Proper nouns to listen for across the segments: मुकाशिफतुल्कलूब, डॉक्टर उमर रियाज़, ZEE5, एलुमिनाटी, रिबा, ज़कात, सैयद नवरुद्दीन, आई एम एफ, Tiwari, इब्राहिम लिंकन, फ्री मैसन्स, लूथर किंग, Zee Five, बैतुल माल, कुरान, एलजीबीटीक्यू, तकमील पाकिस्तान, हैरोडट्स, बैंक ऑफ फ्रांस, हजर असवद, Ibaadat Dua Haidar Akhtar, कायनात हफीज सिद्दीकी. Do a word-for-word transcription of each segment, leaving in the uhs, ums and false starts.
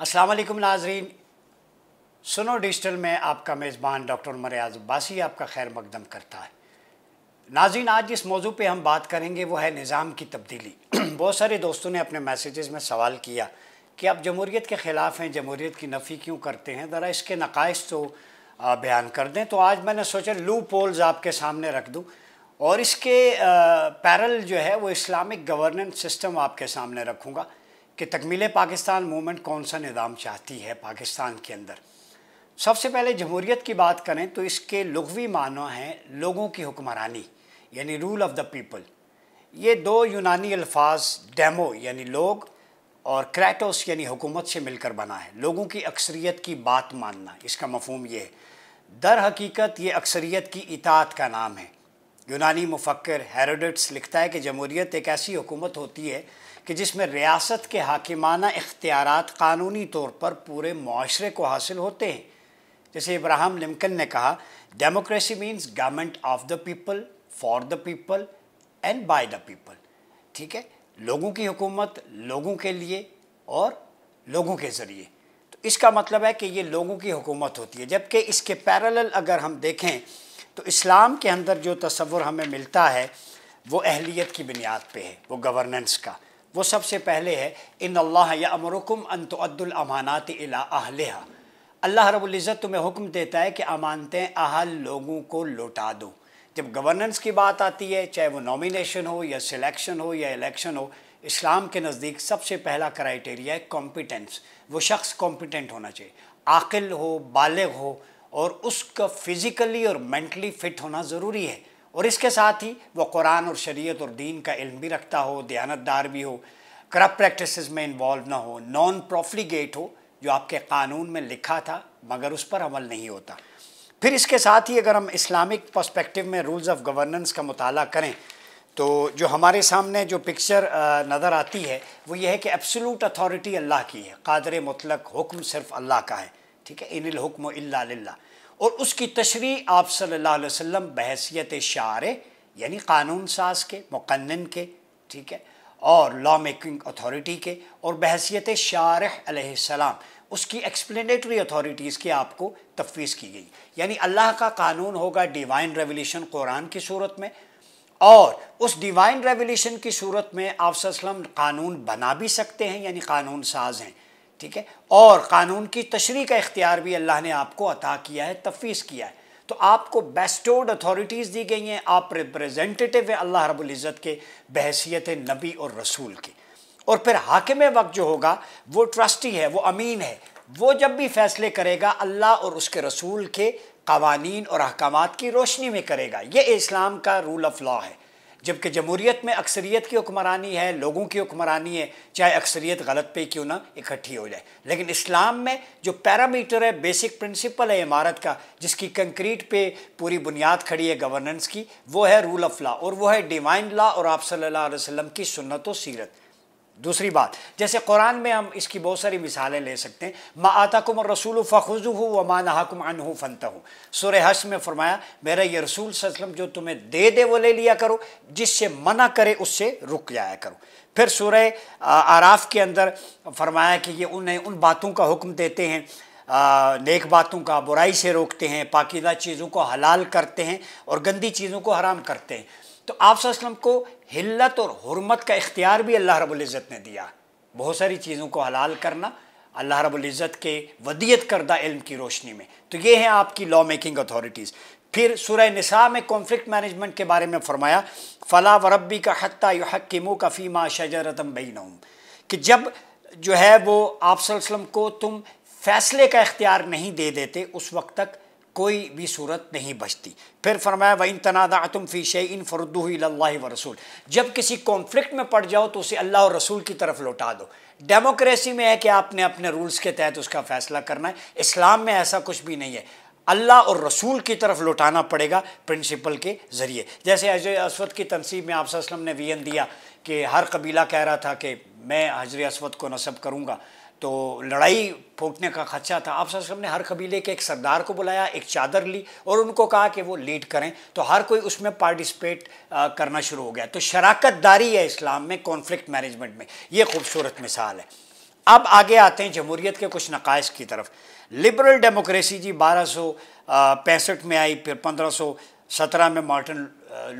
अस्सलाम वालेकुम नाजरीन, सूनो डिजिटल में आपका मेज़बान डॉक्टर उमर रियाज़ आपका खैर मकदम करता है। नाजरीन, आज जिस मौजू पे हम बात करेंगे वो है निज़ाम की तब्दीली। बहुत सारे दोस्तों ने अपने मैसेजेस में सवाल किया कि आप जमहूरीत के ख़िलाफ़ हैं, जमहूरीत की नफ़ी क्यों करते हैं, ज़रा इसके नक़ाइस तो बयान कर दें। तो आज मैंने सोचा लूप होल्स आपके सामने रख दूँ और इसके पैरल जो है वो इस्लामिक गवर्नेंस सिस्टम आपके सामने रखूँगा कि तकमील पाकिस्तान मूवमेंट कौन सा निज़ाम चाहती है पाकिस्तान के अंदर। सबसे पहले जमहूरीत की बात करें तो इसके लुग़वी मानो हैं लोगों की हुक्मरानी, यानी रूल ऑफ़ द पीपल। ये दो यूनानी अल्फाज डेमो यानी लोग और क्रैटोस यानी हुकूमत से मिलकर बना है, लोगों की अक्सरियत की बात मानना। इसका मफहूम ये है, दर हकीकत ये अक्सरियत की इताअत का नाम है। यूनानी मुफक्र हैरोडट्स लिखता है कि जमहूरीत एक ऐसी हुकूमत होती है कि जिसमें रियासत के हाकिमाना इख्तियारात कानूनी तौर पर पूरे माशरे को हासिल होते हैं। जैसे इब्राहिम लिंकन ने कहा, democracy means government of the people, for the people and by the people. ठीक है, लोगों की हुकूमत लोगों के लिए और लोगों के ज़रिए। तो इसका मतलब है कि ये लोगों की हुकूमत होती है। जबकि इसके पैरेलल अगर हम देखें तो इस्लाम के अंदर जो तस्वुर हमें मिलता है वो अहलियत की बुनियाद पे है, वो गवर्नेंस का। वो सबसे पहले है इन्नल्लाह यअमुरुकुम अन तुअद्दुल अमानात इला अहलिहा। अल्लाह रब्बुल इज़्ज़त तुम्हें हुक्म देता है कि अमानतें अहल लोगों को लौटा दो। जब गवर्नेंस की बात आती है, चाहे वो नॉमिनेशन हो या सिलेक्शन हो या इलेक्शन हो, इस्लाम के नज़दीक सबसे पहला क्राइटेरिया है कॉम्पिटेंस। वो शख्स कॉम्पिटेंट होना चाहिए, आकिल हो, बालिग हो और उसका फिज़िकली और मेंटली फ़िट होना ज़रूरी है। और इसके साथ ही वो कुरान और शरीयत और दीन का इल्म भी रखता हो, दयानतदार भी हो, करप्ट प्रैक्टिसेस में इन्वॉल्व ना हो, नॉन प्रोफिगेट हो, जो आपके कानून में लिखा था मगर उस पर अमल नहीं होता। फिर इसके साथ ही अगर हम इस्लामिक पर्सपेक्टिव में रूल्स ऑफ गवर्नेंस का मुताला करें तो जो हमारे सामने जो पिक्चर नज़र आती है वो ये है कि एब्सोलूट अथॉरिटी अल्लाह की है, कादर मुतलक हुक्म सिर्फ अल्लाह का है। ठीक है, इनिल हुक्म इल्ला लिल्लाह। और उसकी तशरीह आप सल्लल्लाहु अलैहि वसल्लम बहैसियत शारे यानी कानून साज के, मुक़न्निन के, ठीक है, और लॉ मेकिंग अथॉरिटी के, और बहैसियत शारिह अलैहिस्सलाम उसकी एक्सप्लेनेटरी अथॉरिटीज़ की आपको तफवीज़ की गई। यानी अल्लाह का कानून होगा डिवाइन रेवोल्यूशन कुरान की सूरत में, और उस डिवाइन रेवोल्यूशन की सूरत में आप सल्लम कानून बना भी सकते हैं, यानी कानून साज हैं। ठीक है, और कानून की तशरीह का इख्तियार भी अल्लाह ने आपको अता किया है, तफवीज़ किया है। तो आपको बेस्टोड अथॉरिटीज़ दी गई हैं, आप रिप्रेजेंटेटिव हैं अल्लाह रब्बुल इज़्ज़त के बहैसियत नबी और रसूल के। और फिर हाकिम वक्त जो होगा वो ट्रस्टी है, वो अमीन है, वो जब भी फैसले करेगा अल्लाह और उसके रसूल के कवानीन और अहकामात की रोशनी में करेगा। ये इस्लाम का रूल ऑफ लॉ है। जबकि जमहूरीत में अक्सरियत की हुक्मरानी है, लोगों की हुक्मरानी है, चाहे अक्सरियत गलत पे क्यों ना इकट्ठी हो जाए। लेकिन इस्लाम में जो पैरामीटर है, बेसिक प्रिंसिपल है इमारत का, जिसकी कंक्रीट पे पूरी बुनियाद खड़ी है गवर्नेंस की, वो है रूल ऑफ लॉ, और वो है डिवाइन लॉ और आप सल्लल्लाहु अलैहि वसल्लम की सुन्नत व सीरत। दूसरी बात, जैसे कुरान में हम इसकी बहुत सारी मिसालें ले सकते हैं। मा आताकुम रसूल फखुज़ुहु व मा नहाकुम अन्हु फंतहु। सूरह हश्र में फरमाया, मेरा ये रसूल सल्लम जो तुम्हें दे दे वो ले लिया करो, जिससे मना करे उससे रुक जाया करो। फिर सूरह आराफ के अंदर फरमाया कि ये उन्हें उन बातों का हुक्म देते हैं, नेक बातों का, बुराई से रोकते हैं, पाकीज़ा चीज़ों को हलाल करते हैं और गंदी चीज़ों को हराम करते हैं। तो आप सल्लल्लाहु अलैहि वसल्लम को हिल्लत और हुर्मत का इख्तियार भी अल्लाह रब्बुल इज़्ज़त ने दिया। बहुत सारी चीज़ों को हलाल करना अल्लाह रब्बुल इज़्ज़त के वदियत करदा इल्म की रोशनी में। तो ये हैं आपकी लॉ मेकिंग अथॉरिटीज़। फिर सूरह निसा में कॉन्फ्लिक्ट मैनेजमेंट के बारे में फरमाया, फला वरब्बी का हत्ता युहक्किमू का फ़ीमा शजरतम बैनहुम, कि जब जो है वो आप सल्लल्लाहु अलैहि वसल्लम को तुम फैसले का इख्तियार नहीं दे देते उस वक्त तक कोई भी सूरत नहीं बचती। फिर फरमाया, व इन तनादाअतुम फ़ी शैइन फरुद्दूहु इलल्लाहि व रसूल, जब किसी कॉन्फ्लिक्ट में पड़ जाओ तो उसे अल्लाह और रसूल की तरफ लौटा दो। डेमोक्रेसी में है कि आपने अपने रूल्स के तहत उसका फ़ैसला करना है, इस्लाम में ऐसा कुछ भी नहीं है, अल्लाह और रसूल की तरफ लौटाना पड़ेगा प्रिंसिपल के ज़रिए। जैसे हजर असवद की तनसीब में आप सल्लम ने वियन दिया कि हर कबीला कह रहा था कि मैं हजर असवद को नस्ब करूँगा, तो लड़ाई फूटने का खदशा था। आप सल्लम ने हर कबीले के एक सरदार को बुलाया, एक चादर ली और उनको कहा कि वो लीड करें, तो हर कोई उसमें पार्टिसिपेट करना शुरू हो गया। तो शराकत दारी है इस्लाम में कॉन्फ्लिक्ट मैनेजमेंट में, ये खूबसूरत मिसाल है। अब आगे आते हैं जमहूरियत के कुछ नकाइस की तरफ। लिबरल डेमोक्रेसी जी बारह सौ पैंसठ में आई, फिर पंद्रह सौ सत्रह में मार्टिन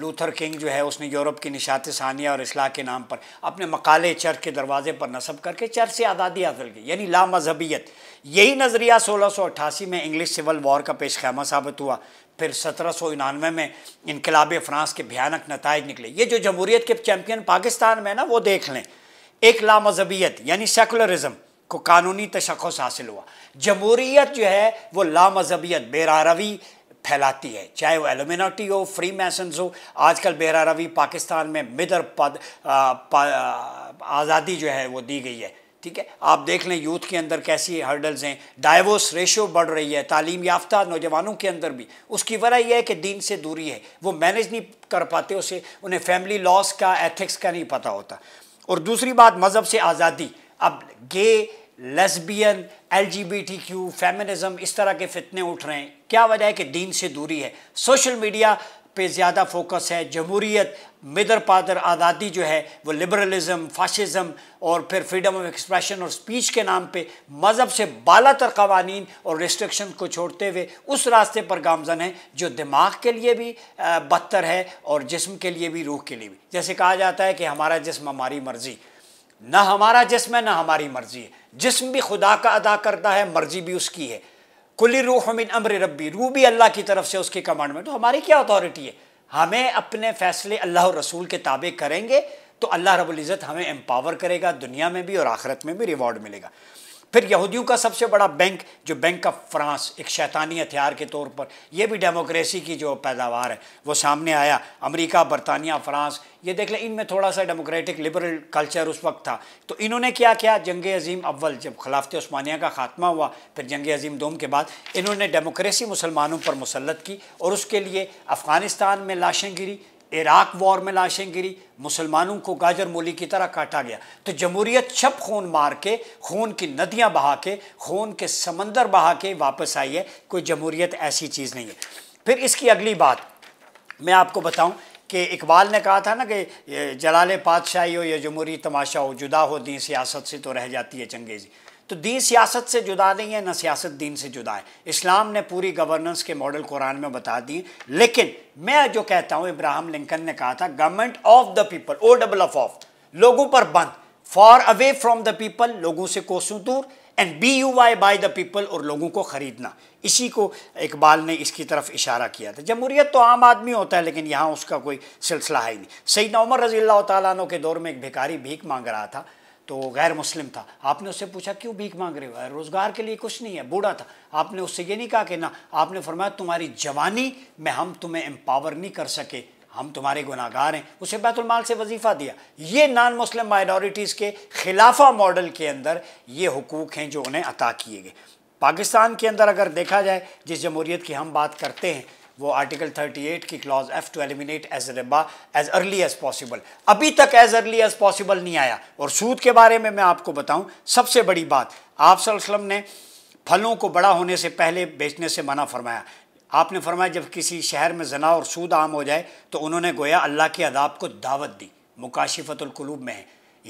लूथर किंग जो है उसने यूरोप की निशात सानिया और इस्लाह के नाम पर अपने मकाले चर्च के दरवाजे पर नस्ब करके चर्च से आज़ादी हासिल की, यानी ला मजहबियत। यही नज़रिया सोलह सौ अट्ठासी में इंग्लिश सिविल वॉर का पेश खैमा साबित हुआ। फिर सत्रह सौ इनानवे में इनकलाब फ्रांस के भयानक नतज निकले। ये जो जमहूरीत के चैम्पियन पाकिस्तान में ना वो देख लें, एक ला मजहबियत यानी सेकुलरिज़म को कानूनी तशख़्ख़ुस हासिल हुआ। जमहूरीत जो है वो ला मजहबियत बेरारवी फैलाती है, चाहे वो एलुमिनाटी हो, फ्री मैसन्स हो। आजकल बेरारवी पाकिस्तान में मिदर पद आज़ादी जो है वो दी गई है, ठीक है। आप देख लें यूथ के अंदर कैसी हर्डल्स हैं, डाइवोर्स रेशो बढ़ रही है तालीम याफ्ता नौजवानों के अंदर भी। उसकी वजह यह है कि दीन से दूरी है, वो मैनेज नहीं कर पाते, उसे उन्हें फैमिली लॉस का एथिक्स का नहीं पता होता। और दूसरी बात मज़हब से आज़ादी, अब गे लेस्बियन एलजीबीटीक्यू फेमिनिज़म इस तरह के फितने उठ रहे हैं। क्या वजह है कि दीन से दूरी है, सोशल मीडिया पे ज़्यादा फोकस है। जमहूरीत मिदर पादर आज़ादी जो है वो लिबरलिज़म, फाशिज़म और फिर फ्रीडम ऑफ एक्सप्रेशन और स्पीच के नाम पे मज़हब से बालातर कवानीन और रिस्ट्रिक्शन को छोड़ते हुए उस रास्ते पर गामज़न है जो दिमाग के लिए भी बदतर है और जिस्म के लिए भी, रूह के लिए भी। जैसे कहा जाता है कि हमारा जिस्म हमारी मर्ज़ी, ना हमारा जिस्म है ना हमारी मर्ज़ी है। जिस्म भी खुदा का अदा करता है, मर्ज़ी भी उसकी है। कुल्ली रूह मिन अम्र रब्बी, रूह भी अल्लाह की तरफ से उसके कमांड में। तो हमारी क्या अथॉरिटी है, हमें अपने फ़ैसले अल्लाह और रसूल के ताबे करेंगे तो अल्लाह रब्बुल इज़्ज़त हमें एम्पावर करेगा, दुनिया में भी और आखिरत में भी रिवॉर्ड मिलेगा। फिर यहूदियों का सबसे बड़ा बैंक जो बैंक ऑफ फ्रांस, एक शैतानी हथियार के तौर पर, यह भी डेमोक्रेसी की जो पैदावार है वो सामने आया। अमेरिका, बरतानिया, फ्रांस, ये देख लें इनमें थोड़ा सा डेमोक्रेटिक लिबरल कल्चर उस वक्त था। तो इन्होंने क्या किया, जंग अजीम अव्वल जब खिलाफत उस्मानिया का खात्मा हुआ, फिर जंग अजीम दोम के बाद इन्होंने डेमोक्रेसी मुसलमानों पर मुसलत की और उसके लिए अफ़गानिस्तान में लाशें गिरी, इराक वॉर में लाशें गिरी, मुसलमानों को गाजर मूली की तरह काटा गया। तो जमहूरीत छप खून मार के, खून की नदियां बहा के, खून के समंदर बहा के वापस आई है। कोई जमहूरीत ऐसी चीज़ नहीं है। फिर इसकी अगली बात मैं आपको बताऊं कि इकबाल ने कहा था ना कि जलाले पातशाही हो या जमहूरी तमाशा हो, जुदा हो दीन सियासत से तो रह जाती है चंगेज़ी। तो दीन सियासत से जुदा नहीं है, ना सियासत दीन से जुदा है। इस्लाम ने पूरी गवर्नेंस के मॉडल कुरान में बता दिए। लेकिन मैं जो कहता हूँ, इब्राहिम लिंकन ने कहा था government of the people, O double F off, लोगों पर बंद, far away from the people, लोगों से कोसों दूर, and B U Y by the people, और लोगों को ख़रीदना। इसी को इकबाल ने इसकी तरफ इशारा किया था। जमहूरीत तो आम आदमी होता है लेकिन यहाँ उसका कोई सिलसिला है ही नहीं। सैयद नवरुद्दीन रज़ी अल्लाह तआला अन्हु के दौर में एक भिखारी भीख मांग रहा था, तो गैर मुस्लिम था। आपने उससे पूछा क्यों भीख मांग रहे हो, रोज़गार के लिए कुछ नहीं है, बूढ़ा था। आपने उससे ये नहीं कहा कि ना, आपने फरमाया तुम्हारी जवानी में हम तुम्हें एम्पावर नहीं कर सके, हम तुम्हारे गुनाहगार हैं, उसे बैतुल माल से वजीफ़ा दिया। ये नॉन मुस्लिम माइनॉरिटीज़ के खिलाफा मॉडल के अंदर ये हुकूक हैं जो उन्हें अता किए गए। पाकिस्तान के अंदर अगर देखा जाए, जिस जमहूरीत की हम बात करते हैं वो आर्टिकल अड़तीस की clause F to eliminate as रिबा एज अर्ली एज पॉसिबल, अभी तक एज अर्ली एज पॉसिबल नहीं आया। और सूद के बारे में मैं आपको बताऊं, सबसे बड़ी बात आप सल्लल्लाहु अलैहि वसल्लम ने फलों को बड़ा होने से पहले बेचने से मना फरमाया। आपने फरमाया जब किसी शहर में जना और सूद आम हो जाए तो उन्होंने गोया अल्लाह के अदाब को दावत दी, मुकाशिफतुल्कलूब में है,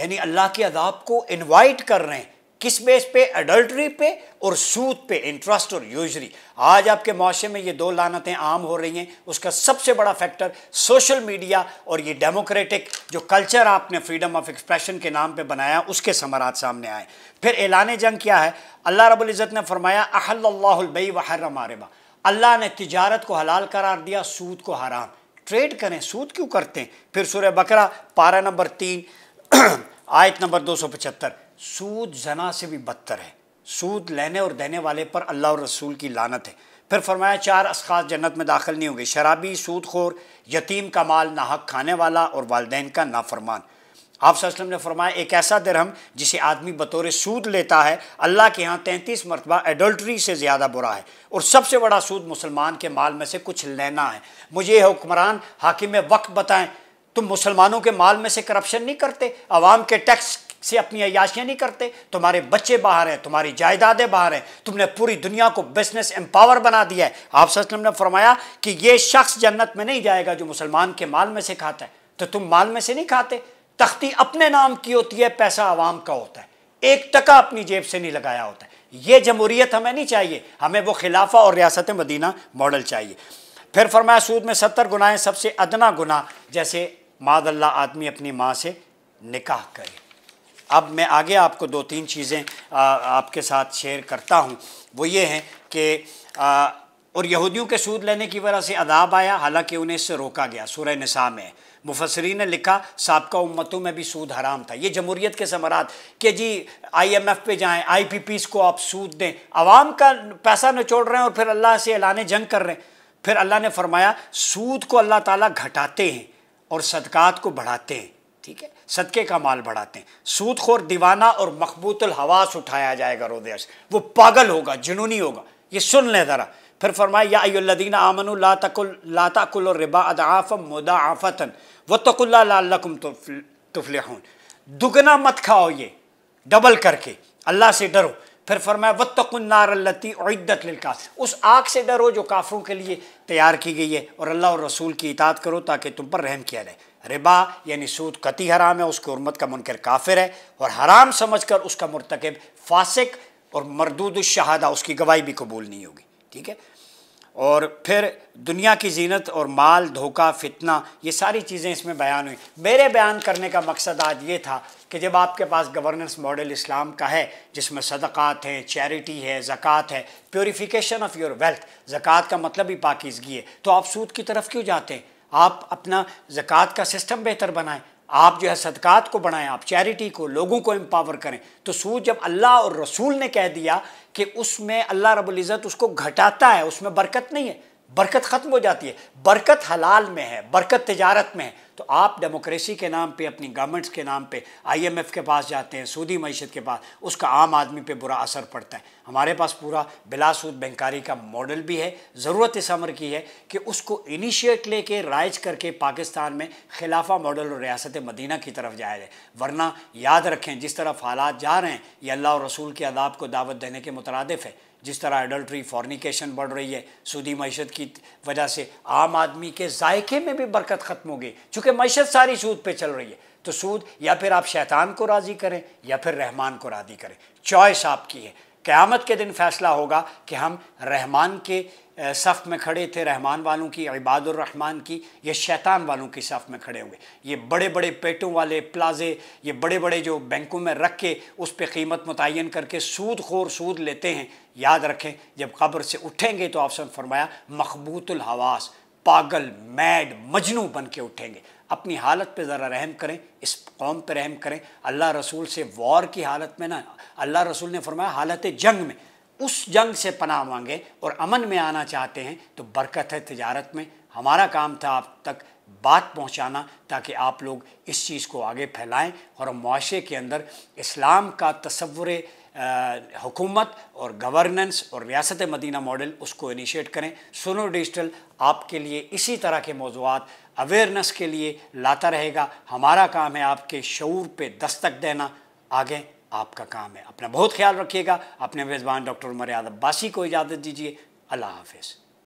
यानी अल्लाह के अदाब को इन्वाइट कर रहे हैं। किस बेस पे, एडल्ट्री पे और सूद पे, इंटरेस्ट और यूजरी। आज आपके मुआशरे में ये दो लानतें आम हो रही हैं, उसका सबसे बड़ा फैक्टर सोशल मीडिया और ये डेमोक्रेटिक जो कल्चर आपने फ्रीडम ऑफ एक्सप्रेशन के नाम पे बनाया, उसके समरात सामने आए। फिर ऐलान जंग क्या है, अल्लाह रब्बुल इज़्ज़त ने फरमाया अहल्लल्लाहुल बैअ व हर्रमा रिबा, अल्लाह ने तिजारत को हलाल करार दिया, सूद को हराम। ट्रेड करें, सूद क्यों करते हैं। फिर सूरह बकरा पारा नंबर तीन आयत नंबर दो सौ पचहत्तर, सूद जना से भी बदतर है, सूद लेने और देने वाले पर अल्लाह और रसूल की लानत है। फिर फरमाया चार अशख़ास जन्नत में दाखिल नहीं होंगे, शराबी, सूदखोर, यतीम का माल नाहक खाने वाला और वालिदैन का नाफरमान। आप सल्लल्लाहु अलैहि वसल्लम ने फरमाया एक ऐसा दिरहम जिसे आदमी बतौर सूद लेता है, अल्लाह के यहाँ तैंतीस मरतबा एडल्ट्री से ज़्यादा बुरा है। और सबसे बड़ा सूद मुसलमान के माल में से कुछ लेना है। मुझे हुक्मरान हाकिम वक्त बताएं, तुम मुसलमानों के माल में से करप्शन नहीं करते, आवाम के टैक्स से अपनी अयाशियाँ नहीं करते, तुम्हारे बच्चे बाहर हैं, तुम्हारी जायदादें बाहर हैं, तुमने पूरी दुनिया को बिजनेस एम्पावर बना दिया है। आप सल्लल्लाहु अलैहि वसल्लम ने फरमाया कि ये शख्स जन्नत में नहीं जाएगा जो मुसलमान के माल में से खाता है। तो तुम माल में से नहीं खाते, तख्ती अपने नाम की होती है, पैसा आवाम का होता है। एक टका अपनी जेब से नहीं लगाया होता। ये जमहूरियत हमें नहीं चाहिए, हमें वो खिलाफा और रियासत मदीना मॉडल चाहिए। फिर फरमाया सूद में सत्तर गुनाहें, सबसे अदना गुनाह जैसे मादल्ला आदमी अपनी माँ से निकाह करे। अब मैं आगे आपको दो तीन चीज़ें आपके साथ शेयर करता हूँ, वो ये हैं कि आ, और यहूदियों के सूद लेने की वजह से अदाब आया, हालांकि उन्हें इससे रोका गया। सूरह निसा में मुफस्सरीन ने लिखा साबका उम्मतों में भी सूद हराम था। ये जमहूरियत के समरात कि जी आई एम एफ पे जाएं, आई पी पी को आप सूद दें, आवाम का पैसा निचोड़ रहे हैं और फिर अल्लाह से एलाने जंग कर रहे हैं। फिर अल्लाह ने फरमाया सूद को अल्लाह ताला घटाते हैं और सदकात को बढ़ाते हैं, ठीक है, सदके का माल बढ़ाते हैं। सूदखोर दीवाना और मखबूतुल हवास उठाया जाएगा रोदेश, वो पागल होगा, जुनूनी होगा, ये सुन लें ज़रा। फिर फरमाया या अय्युल्लज़ीना आमनु ला तकुल ला ताकुलु रिबा अदआफम मुदाअफतन वत्तकुल्लाह लअल्लकुम तुफलिहून, दुगना मत खाओ, ये डबल करके अल्लाह से डरो। फिर फरमाया वत्तकुन नार लती उइद्दत लिल काफिर, उस आग से डरो जो काफिरों के लिए तैयार की गई है, और अल्लाह और रसूल की इताअत करो ताकि तुम पर रहम किया जाए। रिबा यानी सूद कतई हराम है, उसकी उर्मत का मुनकर काफिर है, और हराम समझकर उसका मुर्तकब फासिक और मरदूद शहादा, उसकी गवाही भी कबूल नहीं होगी, ठीक है। और फिर दुनिया की जीनत और माल, धोखा, फितना, ये सारी चीज़ें इसमें बयान हुई। मेरे बयान करने का मकसद आज ये था कि जब आपके पास गवर्नेंस मॉडल इस्लाम का है जिसमें सदक़ात है, चैरिटी है, ज़कात है, प्योरीफिकेशन ऑफ़ योर वेल्थ, ज़कात का मतलब ही पाकीज़गी है, तो आप सूद की तरफ क्यों जाते हैं? आप अपना ज़कात का सिस्टम बेहतर बनाएं, आप जो है सदक़ात को बढ़ाएं, आप चैरिटी को, लोगों को एम्पावर करें। तो सूद जब अल्लाह और रसूल ने कह दिया कि उसमें अल्लाह रब्बुल इज़्ज़त उसको घटाता है, उसमें बरकत नहीं है, बरकत ख़त्म हो जाती है। बरकत हलाल में है, बरकत तिजारत में है। तो आप डेमोक्रेसी के नाम पे, अपनी गवर्नमेंट्स के नाम पे आई एम एफ के पास जाते हैं, सूदी मईशत के पास, उसका आम आदमी पे बुरा असर पड़ता है। हमारे पास पूरा बिला सूद बैंकारी का मॉडल भी है। ज़रूरत इस अमर की है कि उसको इनिशिएट लेके राइज करके पाकिस्तान में खिलाफा मॉडल और रियासत मदीना की तरफ जाया जाए, वरना याद रखें जिस तरफ हालात जा रहे हैं ये अल्लाह और रसूल के आदाब को दावत देने के मुतरादिफ है। जिस तरह एडल्ट्री, फॉर्निकेशन बढ़ रही है, सूदी मईशत की वजह से आम आदमी के जायके में भी बरकत ख़त्म हो गई, चूँकि मईशत सारी सूद पे चल रही है। तो सूद, या फिर आप शैतान को राज़ी करें या फिर रहमान को राज़ी करें, चॉइस आपकी है। क़यामत के दिन फ़ैसला होगा कि हम रहमान के सफ़ में खड़े थे, रहमान वालों की, इबादुर रहमान की, या शैतान वालों की सफ़ में खड़े होंगे। ये बड़े बड़े पेटों वाले प्लाजे, ये बड़े बड़े जो बैंकों में रख के उस पर कीमत मुतय्यन करके सूद खोर सूद लेते हैं, याद रखें जब कब्र से उठेंगे तो आपसे फरमाया मखबूतुल हवास, पागल, मैड, मजनू बन के उठेंगे। अपनी हालत पे ज़रा रहम करें, इस कौम पे रहम करें। अल्लाह रसूल से वॉर की हालत में ना, अल्लाह रसूल ने फरमाया हालत जंग में, उस जंग से पनाह मांगे और अमन में आना चाहते हैं तो बरकत है तिजारत में। हमारा काम था आप तक बात पहुंचाना ताकि आप लोग इस चीज़ को आगे फैलाएं और मुआशरे के अंदर इस्लाम का तस्वुरे हुकूमत और गवर्नेंस और रियासत मदीना मॉडल, उसको इनिशिएट करें। सूनो डिजिटल आपके लिए इसी तरह के मौज़ूआत अवेयरनेस के लिए लाता रहेगा। हमारा काम है आपके शऊर पे दस्तक देना, आगे आपका काम है। अपना बहुत ख्याल रखिएगा। अपने मेज़बान डॉक्टर उमर रियाज़ को इजाज़त दीजिए। अल्लाह हाफ़िज़।